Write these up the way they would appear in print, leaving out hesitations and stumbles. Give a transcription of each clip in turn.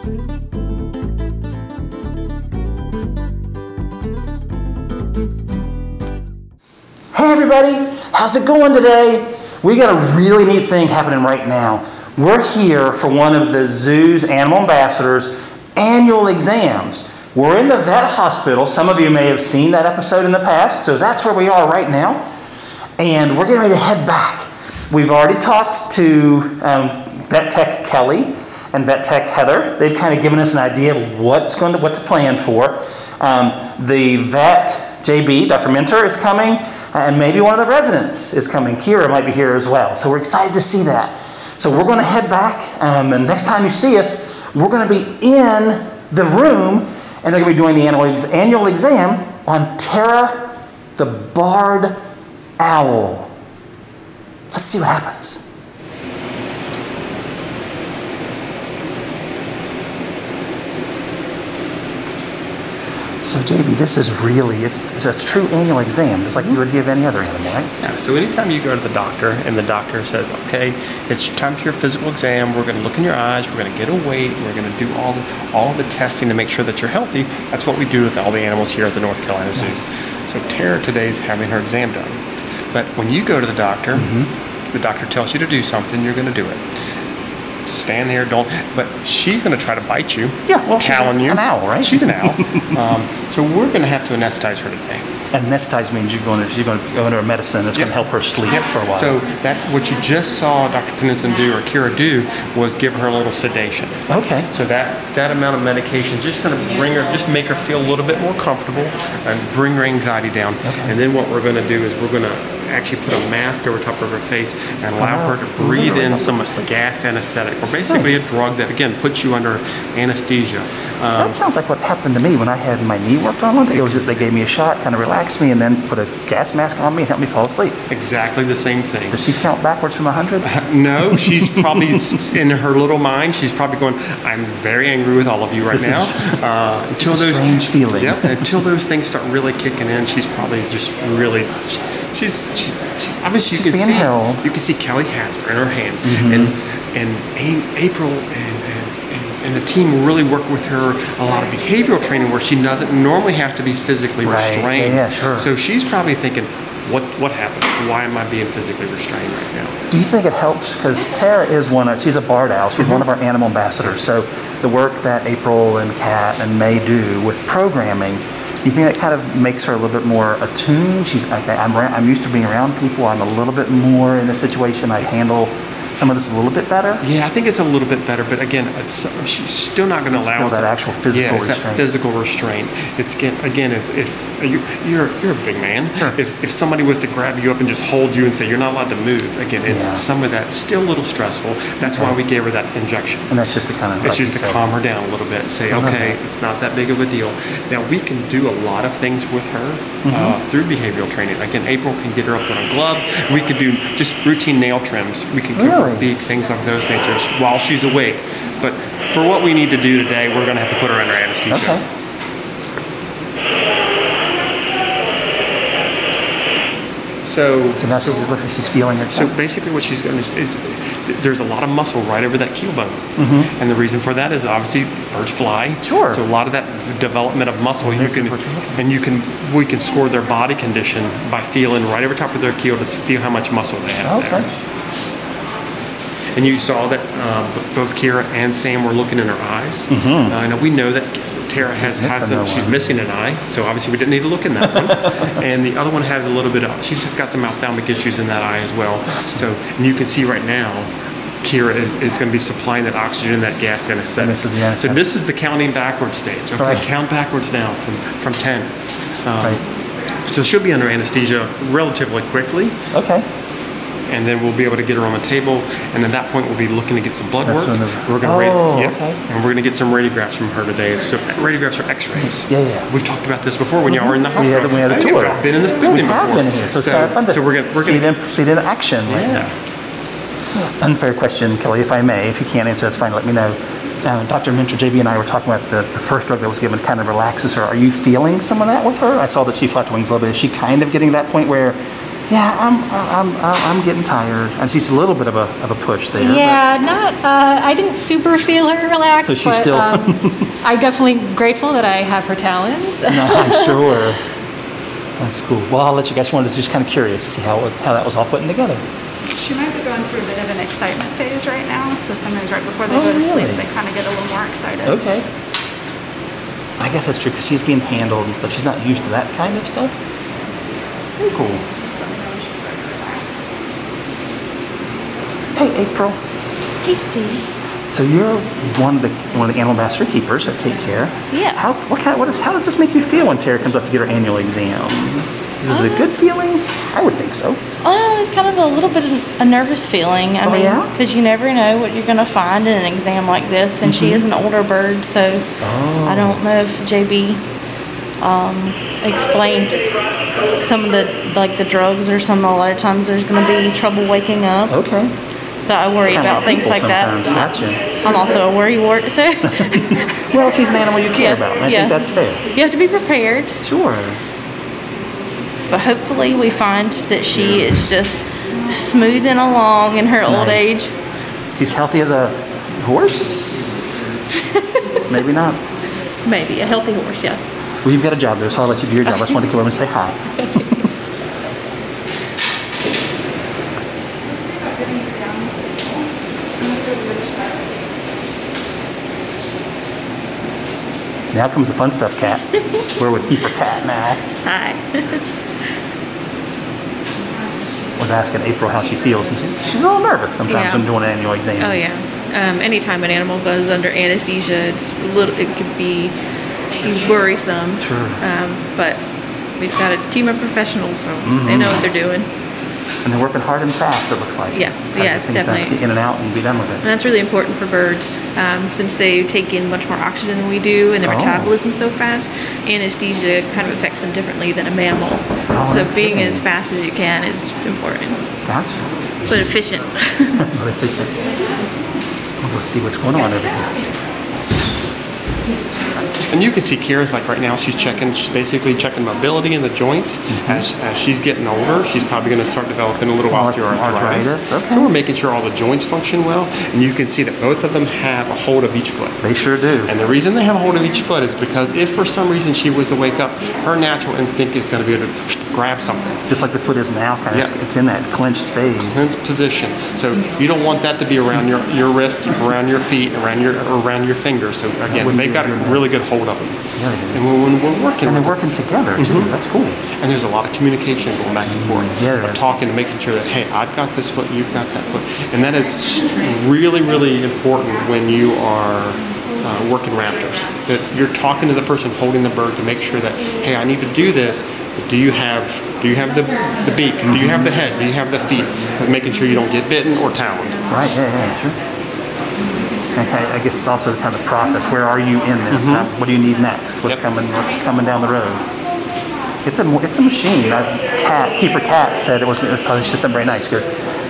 Hey everybody, how's it going today? We got a really neat thing happening right now. We're here for one of the zoo's animal ambassadors' annual exams. We're in the vet hospital. Some of you may have seen that episode in the past, so that's where we are right now. And we're getting ready to head back. We've already talked to Vet Tech Kelly and Vet Tech Heather. They've kind of given us an idea of what to plan for. The vet, Jb, Dr. Mentor, is coming, and maybe one of the residents is coming. Kira might be here as well, so we're excited to see that. So we're going to head back, and next time you see us, we're going to be in the room, and they're going to be doing the annual exam on Tara the barred owl. Let's see what happens. So JB, this is really, it's a true annual exam, just like you would give any other animal, right? Yeah, so anytime you go to the doctor and the doctor says, okay, it's time for your physical exam, we're gonna look in your eyes, we're gonna get a weight, we're gonna do all the testing to make sure that you're healthy, that's what we do with all the animals here at the North Carolina Zoo. Yes. So Tara today's having her exam done. But when you go to the doctor, the doctor tells you to do something, you're gonna do it. Stand there, don't. But she's going to try to bite you. Yeah, well, she's an owl, right? She's an owl. So we're going to have to anesthetize her today. Anesthetize means she's going to go into her medicine that's going to help her sleep for a while. So that what you just saw Dr. Pennington do or Kira do was give her a little sedation. Okay. So that amount of medication is just going to bring her, just make her feel a little bit more comfortable and bring her anxiety down. Okay. And then what we're going to do is we're going to actually put a mask over top of her face and allow her to breathe in some gas anesthetic, or basically a drug that again puts you under anesthesia. That sounds like what happened to me when I had my knee worked on one day. It was just they gave me a shot, kind of relaxed me, and then put a gas mask on me and helped me fall asleep. Exactly the same thing. Does she count backwards from 100? No, she's probably in her little mind. She's probably going, "I'm very angry with all of you right now." Until those strange feeling. Yep. Until those things start really kicking in, she's probably just really. She's obviously you can see Kelly has her in her hand, and April and the team really work with her a lot of behavioral training where she doesn't normally have to be physically restrained. Yeah, sure. So she's probably thinking, what happened? Why am I being physically restrained right now? Do you think it helps? Because Tara is she's a barred owl. She's one of our animal ambassadors. So the work that April and Kat and May do with programming, you think that kind of makes her a little bit more attuned? She's okay, I'm used to being around people. I'm a little bit more in the situation. I handle some of this a little bit better. Yeah, I think it's a little bit better. But again, she's still not going to allow us that actual physical restraint. Yeah, that physical restraint. It's again, you're a big man. Sure. If somebody was to grab you up and just hold you and say you're not allowed to move, again, it's some of that still a little stressful. That's why we gave her that injection. And that's just to kind of it's just to calm her down a little bit. Say okay, it's not that big of a deal. Now we can do a lot of things with her through behavioral training. Again, April can get her up on a glove. We could do just routine nail trims. We can give her beak, things of those natures while she's awake. But for what we need to do today, we're going to have to put her under anesthesia. Okay. So now she looks like she's feeling her. So basically what she's going to is there's a lot of muscle right over that keel bone. And the reason for that is obviously birds fly. Sure. So a lot of that development of muscle, we can score their body condition by feeling right over top of their keel to feel how much muscle they have there. And you saw that both Kira and Sam were looking in her eyes. Now we know that Tara she's missing an eye, so obviously we didn't need to look in that one. And the other one has a little bit of, she's got some ophthalmic issues in that eye as well. So, and you can see right now, Kira is going to be supplying that oxygen and that gas anesthetic. So this is the counting backwards stage. Okay, count backwards now from 10. So she'll be under anesthesia relatively quickly. Okay. And then we'll be able to get her on the table, and at that point we'll be looking to get some blood work. We're going to and we're going to get some radiographs from her today. So radiographs are X-rays. Yeah. We've talked about this before when y'all were in the hospital. We had a tour. I've been in this building before. Been here, so we're going to see it in action. Yeah. Unfair question, Kelly, if I may. If you can't answer, that's fine. Let me know. Dr. Mentor, JB and I were talking about the first drug that was given kind of relaxes her. Are you feeling some of that with her? I saw that she flapped her wings a little bit. Is she kind of getting to that point where Yeah, I'm getting tired, and she's a little bit of a push there. Yeah, but. Not. I didn't super feel her relax, so she's but still I'm definitely grateful that I have her talons. No, I'm sure. That's cool. Well, I'll let you guys. Wanted to just kind of curious to see how that was all putting together. She might be going through a bit of an excitement phase right now. So sometimes right before they go to sleep, they kind of get a little more excited. Okay. I guess that's true because she's being handled and stuff. She's not used to that kind of stuff. Very cool. Hey, April. Hey, Steve. So you're one of the animal master keepers that take care. Yeah. How does this make you feel when Tara comes up to get her annual exams? Is this a good feeling? I would think so. It's kind of a little bit of a nervous feeling. I mean, because you never know what you're going to find in an exam like this, and she is an older bird, so I don't know if Jb explained some of the drugs or something. A lot of times there's going to be trouble waking up. Okay. So I worry about things like that. Gotcha. I'm also a worrywart, so. Well, she's an animal you care about. I think that's fair. You have to be prepared. Sure. But hopefully we find that she is just smoothing along in her old age. She's healthy as a horse? Maybe not. Maybe. A healthy horse, yeah. Well, you've got a job there, so I'll let you do your job. I just wanted to come over and say hi. Now comes the fun stuff, Cat. We're with Keeper Cat now. Hi. I was asking April how she feels, and she's a little nervous sometimes when doing an annual exam. Oh yeah. Anytime an animal goes under anesthesia, it could be worrisome. Sure. But we've got a team of professionals, so they know what they're doing. And they're working hard and fast, it looks like. Yeah, yes, definitely. Get in and out and be done with it. And that's really important for birds since they take in much more oxygen than we do and their metabolism's so fast. Anesthesia kind of affects them differently than a mammal. So being as fast as you can is important. Gotcha. But efficient. But efficient. We'll go see what's going on over here. And you can see Kara's like right now, she's basically checking mobility in the joints. As she's getting older, she's probably going to start developing a little osteoarthritis. So we're making sure all the joints function well, and you can see that both of them have a hold of each foot. They sure do. And the reason they have a hold of each foot is because if for some reason she was to wake up, her natural instinct is going to be to grab something. Just like the foot is now, kind of it's in that clenched phase. Clenched position. So you don't want that to be around your wrist, around your feet, around your fingers. So again, they've got a really good hold of them. Yeah, and when we're working, and they're working together. Too. That's cool. And there's a lot of communication going back and forth. We're talking and making sure that hey, I've got this foot, you've got that foot, and that is really, really important when you are working raptors. That you're talking to the person holding the bird to make sure that hey, I need to do this. Do you have the beak? Do you have the head? Do you have the feet? Making sure you don't get bitten or taloned. Right. Yeah. Sure. I guess it's also kind of the process. Where are you in this? What do you need next? What's coming down the road? It's a machine. Keeper Cat said she said very nice. She goes,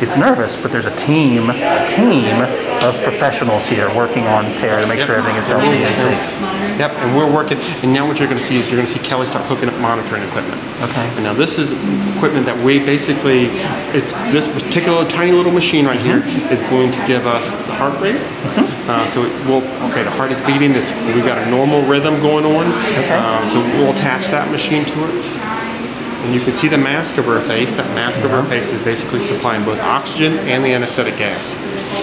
it's nervous, but there's a team of professionals here working on Tara to make sure everything is healthy and safe. Yep, and we're working. And now what you're going to see is you're going to see Kelly start hooking up monitoring equipment. Okay. And now this is equipment that we basically, this particular tiny little machine right here is going to give us the heart rate. So the heart is beating. We've got a normal rhythm going on. Okay. So we'll attach that machine to it. And you can see the mask over her face. That mask over her face is basically supplying both oxygen and the anesthetic gas.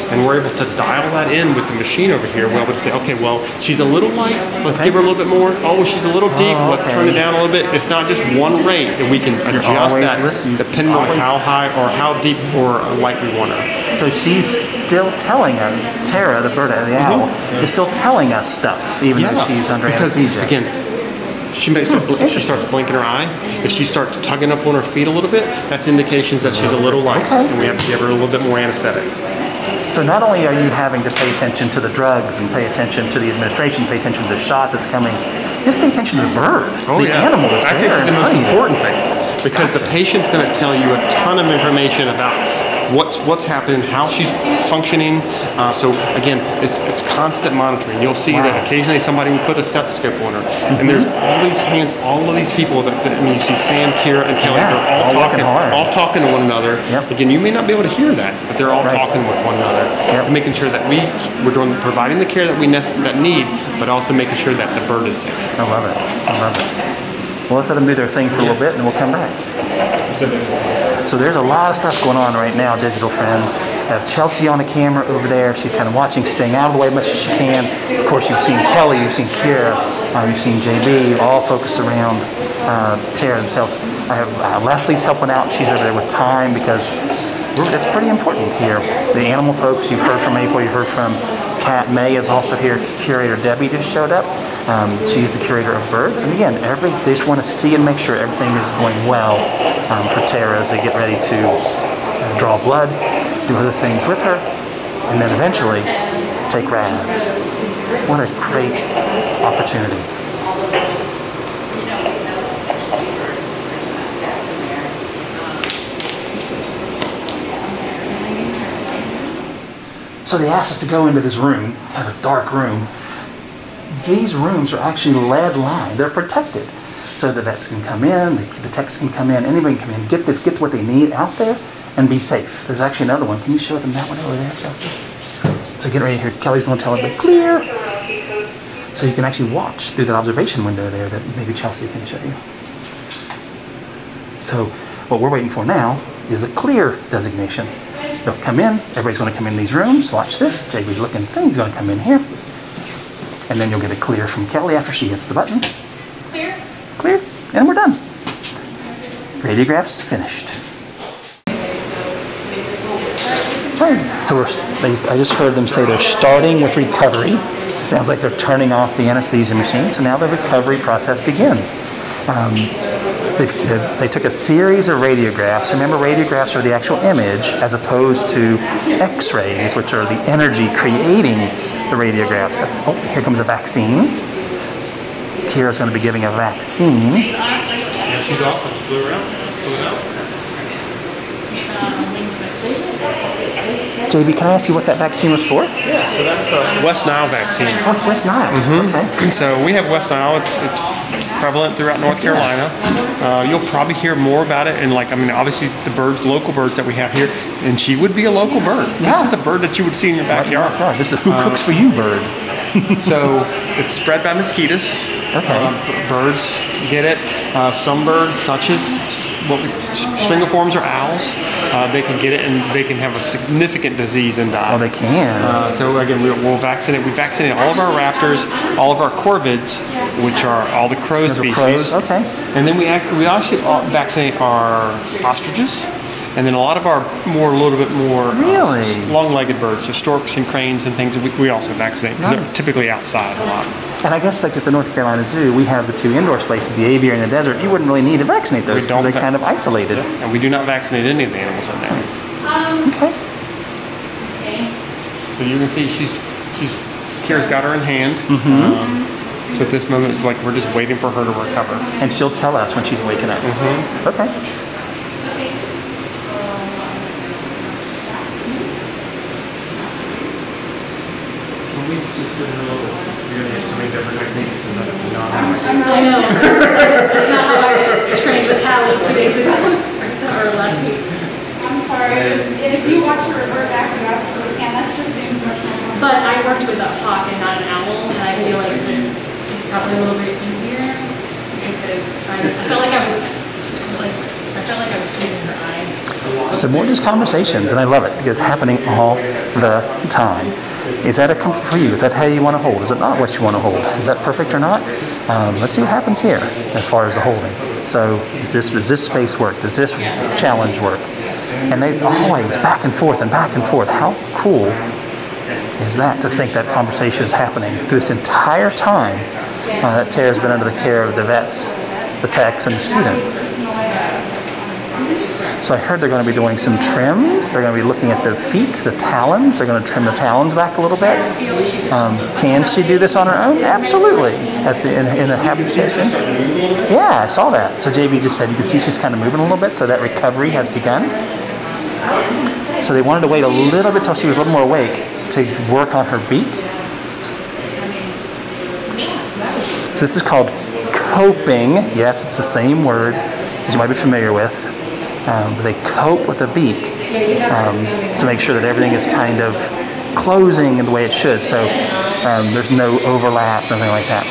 And we're able to dial that in with the machine over here. We're able to say, okay, well, she's a little light. Let's give her a little bit more. Oh, she's a little deep. Let's turn it down a little bit. It's not just one rate, and we can adjust that depending on how high or how deep or light we want her. So she's still telling us, Tara, the bird, the owl, is still telling us stuff, even though she's under anesthesia. Again, if she starts blinking her eye, if she starts tugging up on her feet a little bit, that's indications that she's a little light, and we have to give her a little bit more anesthetic. So not only are you having to pay attention to the drugs and pay attention to the administration, pay attention to the shot that's coming, just pay attention to the bird, the animal that's there. That's the most important thing, because the patient's going to tell you a ton of information about what's happening, how she's functioning. So again, it's constant monitoring. You'll see that occasionally somebody will put a stethoscope on her, and there's all these hands, all of these people that, I mean, you see Sam, Kira, and Kelly, they're all talking to one another. Yep. Again, you may not be able to hear that, but they're all talking with one another, and making sure that we're doing, providing the care that we need, but also making sure that the bird is safe. I love it. I love it. Well, let's let them do their thing for a little bit, and then we'll come back. So there's a lot of stuff going on right now, digital friends. I have Chelsea on the camera over there. She's kind of watching, staying out of the way as much as she can. Of course, you've seen Kelly, you've seen Kira, you've seen JB, all focused around Tara themselves. I have Leslie's helping out. She's over there with time because that's pretty important here. The animal folks, you've heard from April, you've heard from Kat. May is also here. Curator Debbie just showed up. She's the curator of birds. And again, everybody, they just want to see and make sure everything is going well for Tara as they get ready to draw blood, do other things with her, and then eventually take rides. What a great opportunity. So they asked us to go into this room, kind of a dark room. These rooms are actually lead-lined. They're protected. So the vets can come in, the techs can come in, anybody can come in, get what they need out there and be safe. There's actually another one. Can you show them that one over there, Chelsea? So get ready here. Kelly's going to tell everybody, clear. So you can actually watch through that observation window there that maybe Chelsea can show you. So what we're waiting for now is a clear designation. They'll come in, everybody's going to come in these rooms, watch this, JB's looking thing, he's going to come in here, and then you'll get a clear from Kelly after she hits the button. Clear. Clear, and we're done. Radiograph's finished. Right. So I just heard them say they're starting with recovery. It sounds like they're turning off the anesthesia machine, so now the recovery process begins. They took a series of radiographs. Remember, radiographs are the actual image as opposed to x-rays, which are the energy creating the radiographs. That's, oh, here comes a vaccine. Kira's going to be giving a vaccine. Yeah, she's off. She blew her out. JB, can I ask you what that vaccine was for? Yeah, so that's a West Nile vaccine. Oh, it's West Nile. Okay. So we have West Nile. It's prevalent throughout North Carolina. You'll probably hear more about it, and like, I mean, obviously the birds, local birds that we have here, and she would be a local bird. Yeah. This is the bird that you would see in your backyard. This is who cooks for you bird. So it's spread by mosquitoes. Birds get it. Some birds, such as what stringiforms or owls, they can get it and they can have a significant disease and die. Oh, they can. So again, we'll vaccinate. We vaccinate all of our raptors, all of our corvids, which are all the crow species. Crows. Okay. And then we actually vaccinate our ostriches. And then a lot of our a little bit more long-legged birds, so storks and cranes and things, we also vaccinate because they're typically outside a lot. And I guess like at the North Carolina Zoo, we have the two indoor spaces, the aviary and the desert. You wouldn't really need to vaccinate those because they're kind of isolated. And we do not vaccinate any of the animals in there. So you can see Kira's got her in hand. So at this moment, like, we're just waiting for her to recover. And she'll tell us when she's waking up. Okay. I know. That's not how I trained with Hallie 2 days ago, or last week. I'm sorry. If you watch her revert back, you absolutely can. That just seems much more fun. But I worked with a hawk and not an owl, and I feel like this is probably a little bit easier because I felt like I was just like squeezing her eye. So more just conversations, and I love it because it's happening all the time. Is that a comfort for you? Is that how you want to hold? Is it not what you want to hold? Is that perfect or not? Let's see what happens here as far as the holding. So does this space work? Does this challenge work? And they always back and forth and back and forth. How cool is that to think that conversation is happening through this entire time that Tara's been under the care of the vets, the techs, and the student? So I heard they're going to be doing some trims. They're going to be looking at their feet, the talons. They're going to trim the talons back a little bit. Can she do this on her own? Absolutely. At the, in a happy session. Yeah, I saw that. So JB just said you can see she's kind of moving a little bit, so that recovery has begun. So they wanted to wait a little bit till she was a little more awake to work on her beak. So this is called coping. Yes, it's the same word that you might be familiar with. But they cope with a beak to make sure that everything is kind of closing in the way it should. So there's no overlap, nothing like that.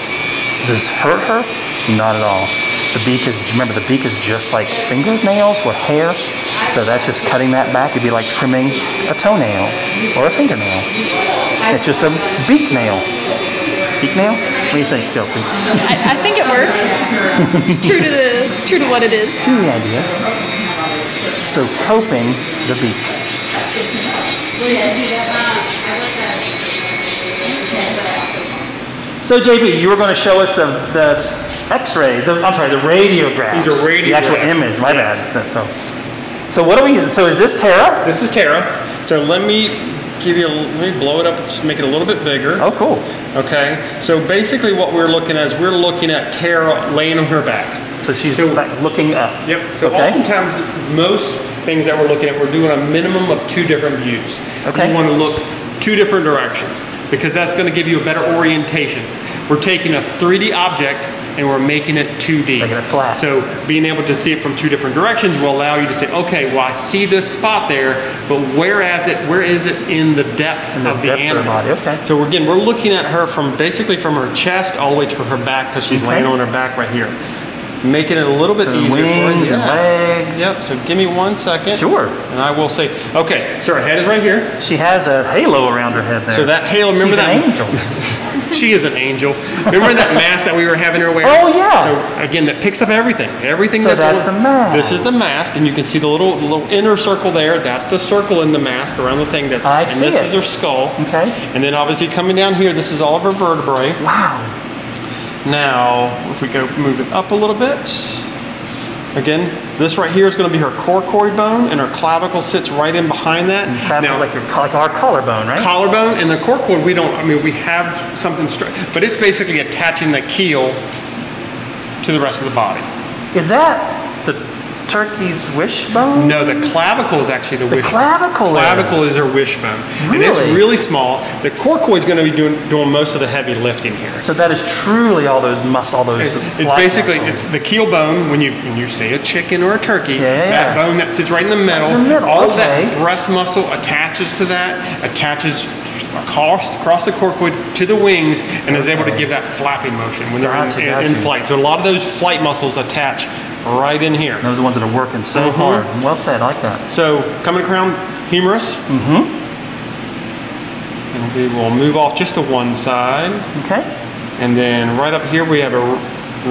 Does this hurt her? Not at all. The beak is, remember, the beak is just like fingernails or hair. So that's just cutting that back. It'd be like trimming a toenail or a fingernail. It's just a beak nail. Beak nail? What do you think, Kelsey? I think it works. It's true to what it is. True idea. So coping the beak. So JB, you were going to show us the X-ray, I'm sorry, the radiographs. These are radiographs. The actual image, my bad. So what do we, so is this Tara? This is Tara. So let me give you, let me blow it up, just make it a little bit bigger. Oh, cool. Okay, so basically what we're looking at is we're looking at Tara laying on her back. So she's looking up. Yep, so oftentimes most things that we're looking at, we're doing a minimum of 2 different views. Okay. You want to look 2 different directions because that's going to give you a better orientation. We're taking a 3D object and we're making it 2D. Making it flat. So being able to see it from 2 different directions will allow you to say, okay, well I see this spot there, but where is it in the depth of the animal? Okay. So again, we're looking at her from basically from her chest all the way to her back because she's laying on her back right here. Making it a little bit easier wings for her. Legs. Yep, so give me 1 second. Sure. And I will say, okay, so her head is right here. She has a halo around her head there. So that halo, remember She's an angel. She is an angel. Remember that mask that we were having her wear? Oh, yeah. So, again, that picks up everything. Everything that's the mask. This is the mask, and you can see the little inner circle there. That's the circle in the mask around the thing. That's, and this is her skull. Okay. And then, obviously, coming down here, this is all of her vertebrae. Wow. Now, if we go move it up a little bit. Again, this right here is going to be her coracoid bone, and her clavicle sits right in behind that. Clavicle's like our collarbone, right? Collarbone, and the coracoid, we don't, I mean, we have something straight, but it's basically attaching the keel to the rest of the body. Is that the turkey's wishbone? No, the clavicle is actually the wishbone. Clavicle? Clavicle is her wishbone. Really? And it's really small. The coracoid is going to be doing most of the heavy lifting here. So that is truly all those muscles, all those It's basically the keel bone, when you say a chicken or a turkey, that bone that sits right in the middle, all of that breast muscle attaches to that, attaches across the coracoid to the wings and is able to give that flapping motion when they're in flight. So a lot of those flight muscles attach right in here. Those are the ones that are working so hard. Well said, I like that. So coming around humerus. And we will move off just to one side. Okay. And then right up here we have a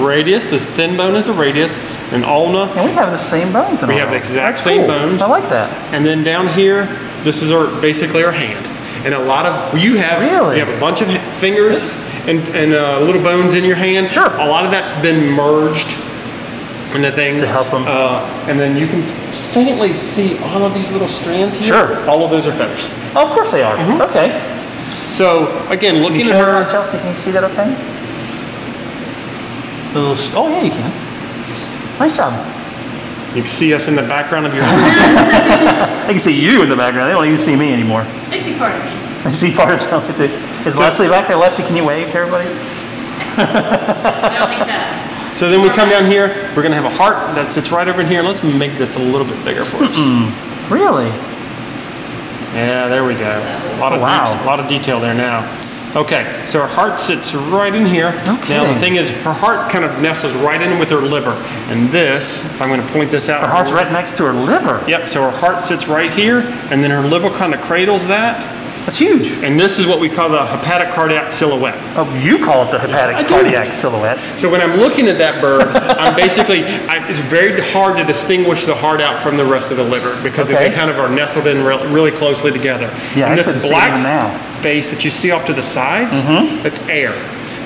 radius. The thin bone is a radius. And ulna. And we have the same bones. We have the exact same bones. I like that. And then down here, this is our basically our hand. And a lot of you have a bunch of fingers and little bones in your hand. Sure. A lot of that's been merged into things to help them. And then you can faintly see all of these little strands here. Sure. All of those are feathers. Oh, of course they are. Okay. So again, looking at her. Chelsea, can you see that? Okay. Oh yeah, you can. Nice job. You can see us in the background of your. I can see you in the background. They don't even see me anymore. I see part of me. I see part of Chelsea too. Is Leslie back there? Leslie, can you wave to everybody? I don't think so. So then we come down here, we're going to have a heart that sits right over in here. Let's make this a little bit bigger for us. Really? Yeah, there we go. A lot of detail there now. Okay, so her heart sits right in here. Now the thing is, her heart kind of nestles right in with her liver. And this, if I'm going to point this out. Her heart's right next to her liver. Yep, so her heart sits right here, and then her liver kind of cradles that. That's huge. And this is what we call the hepatic cardiac silhouette. Oh, you call it the hepatic cardiac silhouette. So when I'm looking at that bird, I'm basically, it's very hard to distinguish the heart out from the rest of the liver because they kind of are nestled in really closely together. Yeah, and this black space that you see off to the sides, that's air.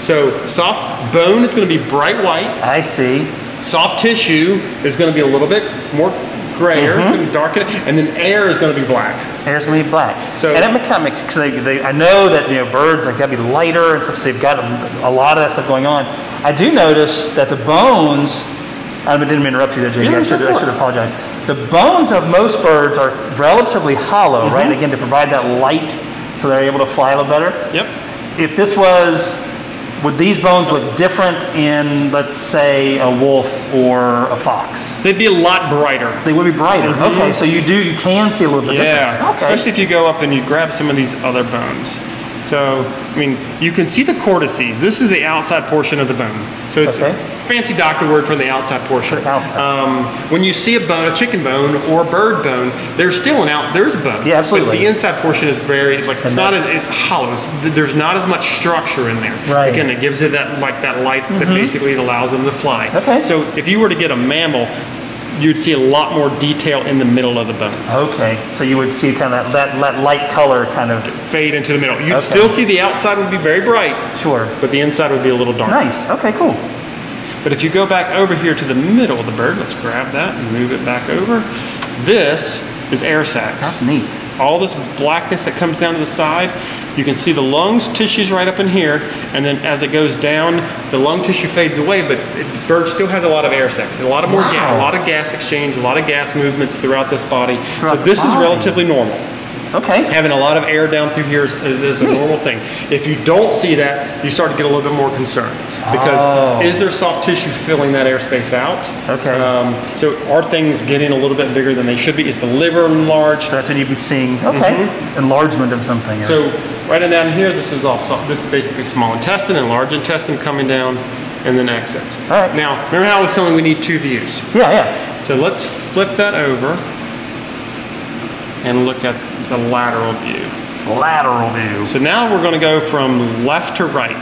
So soft bone is going to be bright white. I see. Soft tissue is going to be a little bit more grayer, it's going to darken it, and then air is going to be black. Air is going to be black. So, and it becomes, because I know that birds like got to be lighter and stuff, so they've got a lot of that stuff going on. I do notice that the bones, I didn't mean to interrupt you there, Jimmy. I should apologize. The bones of most birds are relatively hollow, mm-hmm. right? Again, to provide that light so they're able to fly a little better. Yep. If this was, would these bones look different in, let's say, a wolf or a fox? They'd be a lot brighter. They would be brighter. Mm-hmm. Okay, so you can see a little bit difference. Yeah, okay. Especially if you go up and you grab some of these other bones. So, I mean, you can see the cortices. This is the outside portion of the bone. So it's a fancy doctor word for the outside portion. When you see a bone, a chicken bone or a bird bone, there's still an out. There's a bone. Yeah, absolutely. But the inside portion is very. It's like it's not. As, it's hollow. There's not as much structure in there. Right. Again, it gives it that like that light mm-hmm. that basically allows them to fly. Okay. So if you were to get a mammal, you'd see a lot more detail in the middle of the bone. Okay, so you would see kind of that light color kind of fade into the middle. You'd still see the outside would be very bright. Sure. But the inside would be a little darker. Nice, okay, cool. But if you go back over here to the middle of the bird, let's grab that and move it back over. This is air sacs. That's neat. All this blackness that comes down to the side, you can see the lungs, tissues right up in here, and then as it goes down, the lung tissue fades away, but the bird still has a lot of air sacs, a lot of more gas, a lot of gas exchange, a lot of gas movements throughout this body. So this is relatively normal. Okay. Having a lot of air down through here is a normal thing. If you don't see that, you start to get a little bit more concerned because is there soft tissue filling that airspace out? Okay. So are things getting a little bit bigger than they should be? Is the liver enlarged? So that's when you've been seeing enlargement of something. So right down here, this is all soft. This is basically small intestine and large intestine coming down, and then exits. All right. Now remember how I was telling we need two views. Yeah, yeah. So let's flip that over and look at the lateral view. Lateral view. So now we're going to go from left to right.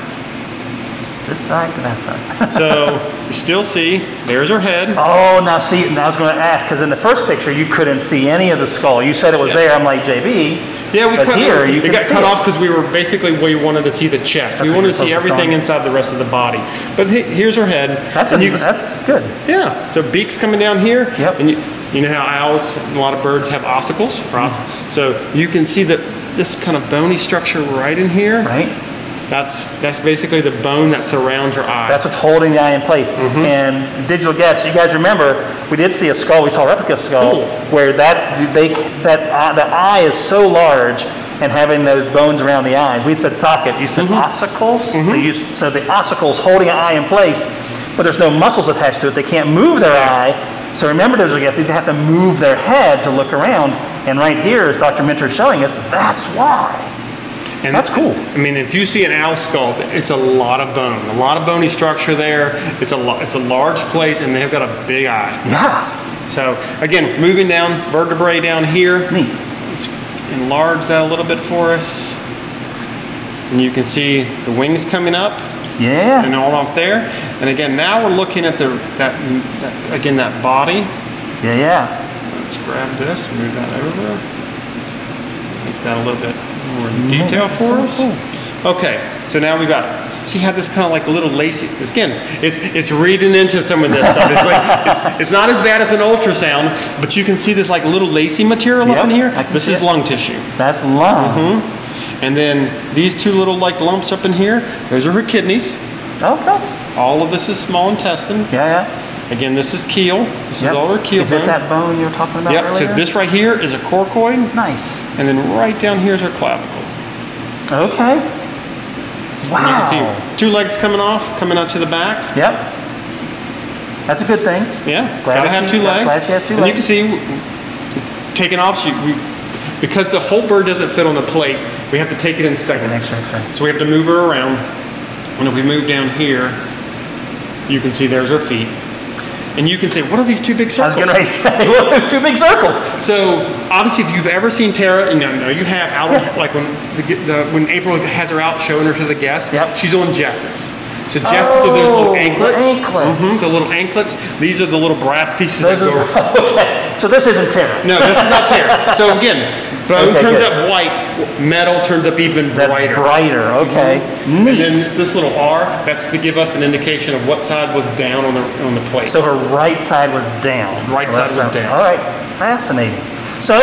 This side to that side. So you still see, there's her head. Oh, now see, and I was going to ask, because in the first picture you couldn't see any of the skull. You said it was there. I'm like, JB. Yeah, we cut here. It got cut off because we were basically, we wanted to see the chest. We wanted to see everything inside the rest of the body. But here's her head. That's good. Yeah. So beak's coming down here. Yep. And you know how owls and a lot of birds have ossicles, mm-hmm. So you can see that this kind of bony structure right in here. Right. That's basically the bone that surrounds your eye. That's what's holding the eye in place. Mm-hmm. And digital guess, you guys remember we did see a skull. We saw a replica skull where the eye is so large and having those bones around the eyes. We said socket. You said ossicles. Mm-hmm. So the ossicles holding an eye in place, but there's no muscles attached to it. They can't move their eye. So remember, digital guests, these have to move their head to look around. And right here, as Dr. Minter is showing us, that's why. And that's cool. I mean, if you see an owl skull, it's a lot of bone, a lot of bony structure there. It's a large place, and they've got a big eye. Yeah. So again, moving down, vertebrae down here. Neat. Let's enlarge that a little bit for us. And you can see the wings coming up. Yeah. And all off there. And again, now we're looking at that body. Yeah, yeah. Let's grab this, move that over. Make that a little bit more detail for us. Cool. Okay, so now we've got, see how this kind of like a little lacy, again, it's reading into some of this stuff. It's like, it's not as bad as an ultrasound, but you can see this like little lacy material up in here. This is lung tissue. That's lung. Mm-hmm. And then these two little like lumps up in here, those are her kidneys. Okay. All of this is small intestine. Yeah, yeah. Again, this is keel. This is all her keel bone. Is this that bone you were talking about earlier? Yep, so this right here is a coracoid. Nice. And then right down here is her clavicle. Okay. Wow. And you can see two legs coming off, coming out to the back. Yep. That's a good thing. Yeah, gotta have two legs. Glad she has two legs. And you can see, taking off, because the whole bird doesn't fit on the plate, we have to take it in segments. So we have to move her around. And if we move down here, you can see there's her feet. And you can say, what are these two big circles? I was going to say, what are those two big circles? So obviously, if you've ever seen Tara, and no, you have out on, like when April has her out showing her to the guests, she's on jesses. So Jess, so those little anklets. The anklets. Mm-hmm, the little anklets. These are the little brass pieces that go over. Okay. So this isn't Tara. No, this is not Tara. So again, bone turns up white, metal turns up even brighter. Okay. Mm-hmm. Neat. And then this little R, that's to give us an indication of what side was down on the plate. So her right side was down. Right side was down. All right. Fascinating. So,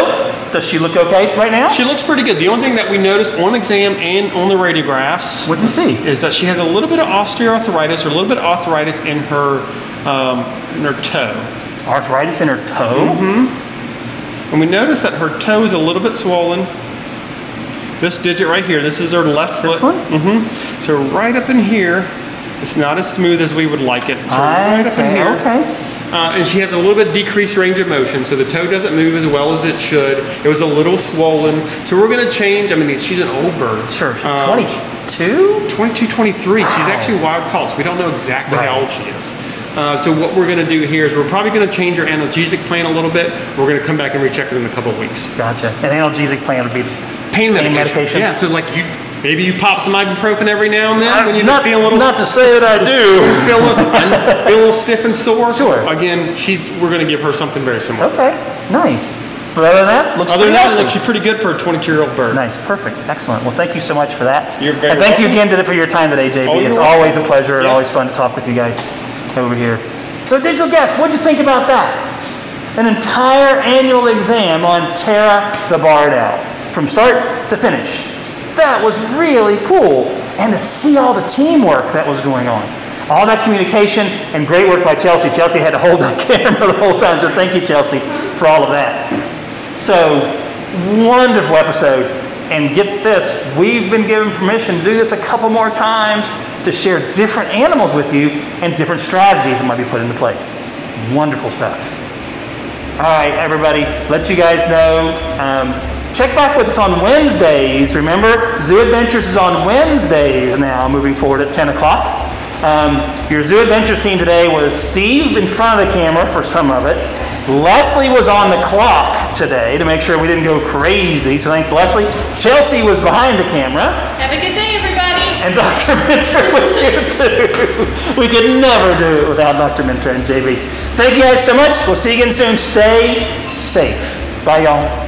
does she look okay right now? She looks pretty good. The only thing that we noticed on exam and on the radiographs is that she has a little bit of osteoarthritis or a little bit of arthritis in her toe. arthritis in her toe? Mm-hmm. And we notice that her toe is a little bit swollen. This digit right here, this is her left foot. This one? Mm-hmm. So right up in here, it's not as smooth as we would like it. So right up in here. Okay. And she has a little bit decreased range of motion, so the toe doesn't move as well as it should. It was a little swollen. So we're going to change. I mean, she's an old bird. Sure. She's 22? 22, 23. Wow. She's actually wild caught, so we don't know exactly how old she is. So what we're going to do here is we're probably going to change our analgesic plan a little bit. We're going to come back and recheck it in a couple of weeks. Gotcha. An analgesic plan would be pain medication. Yeah, so like you... Maybe you pop some ibuprofen every now and then when you feel a little... Not to say that I do. Feel a little stiff and sore. Sure. Again, we're going to give her something very similar. Okay, nice. But other than that, she's pretty good for a 22-year-old bird. Nice, perfect, excellent. Well, thank you so much for that. You're very welcome. And thank you again for your time today, JB. It's always a pleasure and always fun to talk with you guys over here. So, digital guest, what did you think about that? An entire annual exam on Tara the barred owl, from start to finish. That was really cool, and to see all the teamwork that was going on, all that communication, and great work by Chelsea. Chelsea had to hold the camera the whole time, so thank you, Chelsea, for all of that. So, wonderful episode, and get this, we've been given permission to do this a couple more times to share different animals with you and different strategies that might be put into place. Wonderful stuff. All right, everybody, let you guys know. Check back with us on Wednesdays. Remember, Zoo Adventures is on Wednesdays now, moving forward at 10 o'clock. Your Zoo Adventures team today was Steve in front of the camera for some of it. Leslie was on the clock today to make sure we didn't go crazy, so thanks, Leslie. Chelsea was behind the camera. Have a good day, everybody. And Dr. Minter was here, too. We could never do it without Dr. Minter and JB. Thank you guys so much. We'll see you again soon. Stay safe. Bye, y'all.